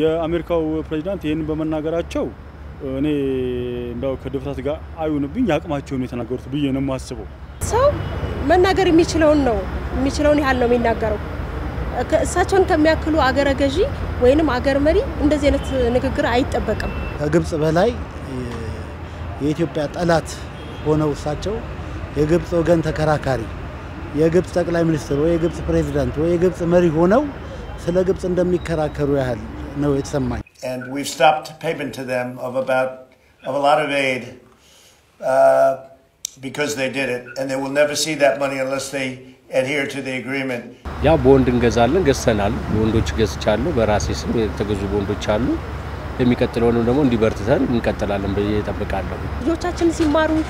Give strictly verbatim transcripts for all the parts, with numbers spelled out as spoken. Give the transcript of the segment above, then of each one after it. የአሜሪካው ፕሬዝዳንት ይሄን በመናገራቸው እኔ እንደው ከድፍረት ጋር አይሆንብኝ ያቅማቸው ነው የተናገሩት ብዬ ነው ማስበው ሰው መናገር የሚችለውን ነው የሚችለውን ያህል ነው የሚናገረው እሳቸውን ከመያክሉ አገረ ገዢ ወይንም አገር መሪ እንደዚህ አይነት ንግግር አይጠበቅም ከግብጽ በላይ የኢትዮጵያ ጠላት ሆነው እሳቸው የግብጽ ወገን ተከራካሪ የግብጽ ጠቅላይ ሚኒስትር ወይ የግብጽ ፕሬዝዳንት ወይ የግብጽ መሪ ሆነው ስለ ግብጽ እንደሚከራከሩ ያህል ነው የተሰማኝ And we've stopped payment to them of about of a lot of aid uh, because they did it, and they will never see that money unless they adhere to the agreement. Yeah, bond in Gazal, Gasanal, bondoch Gascharlo, Verasis, Tagazu bondocharlo. They make a loan on the money, but then in Catalan, they get a carlo. Your touch and Simaru,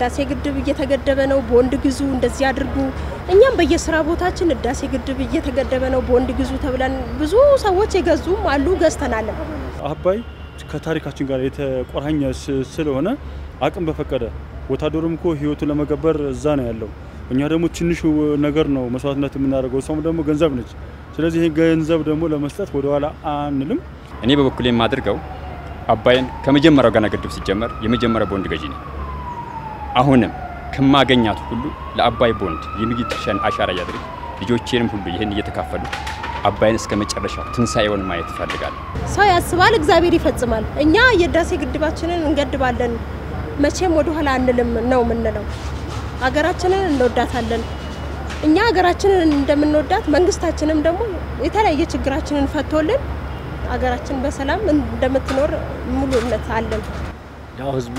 does he get to be yet a good devano, bond to Gizu, and does Yadrubu, and Yamba Yesrabo touch and does he get to be yet a good devano, bond to Gizu, and Buzus, I watch a Gazum, I Lugastanal. Abbey, Katarikaching at Korhanias Selona, Akamba Fakada. ወታደሩም ኮ ህይወቱ ለመገበር ዛና ያለው እኛ ደግሞ ትንሹ ነገር ነው መስዋዕትነት የምናደርገው ሰው ደግሞ ገንዘብ ነች ስለዚህ ይሄ ገንዘብ ደግሞ ለመስጠት ወደ ኋላ አንልም እኔ በበኩሌ ማድርገው አባይን ከመጀመሪያው ጋና ግድብ ሲጀመር የመጀመሪያው ቦንድ ገዢ ነው አሁንም ከማገኛት ሁሉ ለአባይ ቦንድ የሚግጥሽን አሻራ ያድርግ ልጆቼንም ሁሉ ይሄን እየተካፈሉ አባይን እስከመጨረሻው ትንሳኤውን ማየት ፈልጋለሁ ሰው ያስባል እግዚአብሔር ይፈጽማል እኛ የዳሴ ግድባችንን እንገድባለን መቼም ወደ ኋላ አንልም ነው ምንለው ሀገራችንን እንወዳታለን እኛ ሀገራችንን እንደምንወዳት መንግስታችንም ደግሞ የተለያየ ችግራችንን ፈቶልን ሀገራችን በሰላም እንደምትኖር ሙሉ እምነት አለን ያው ህዝቡ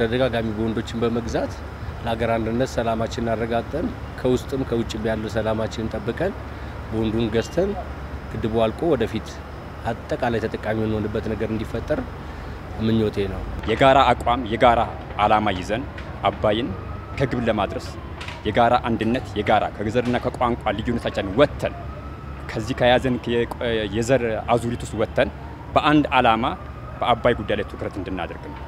ተደጋጋሚ ቦንዶችን በመግዛት ለሀገር አንድነት ሰላማችንን አረጋግጠን ከውስጥም ከውጭም ያለው ሰላማችንን ተጠብቀን ቦንዱን ገዝተን ግድቡ አልቆ ወደፊት አጠቃላይ ተጠቃሚ ሆነንበት ነገር እንዲፈጠር ምኞቴ ነው የጋራ አቋም የጋራ አላማ ይዘን አባይን ከግብ ለማድረስ የጋራ አንድነት የጋራ ከዘርና ከቋንቋ ልዩነታችን ወጥተን ከዚህ ከያዘን የዘር አዙሪት ውስጥ ወጥተን በአንድ አላማ በአባይ ጉዳይ ላይ ትኩረት እንድናደርግ ነው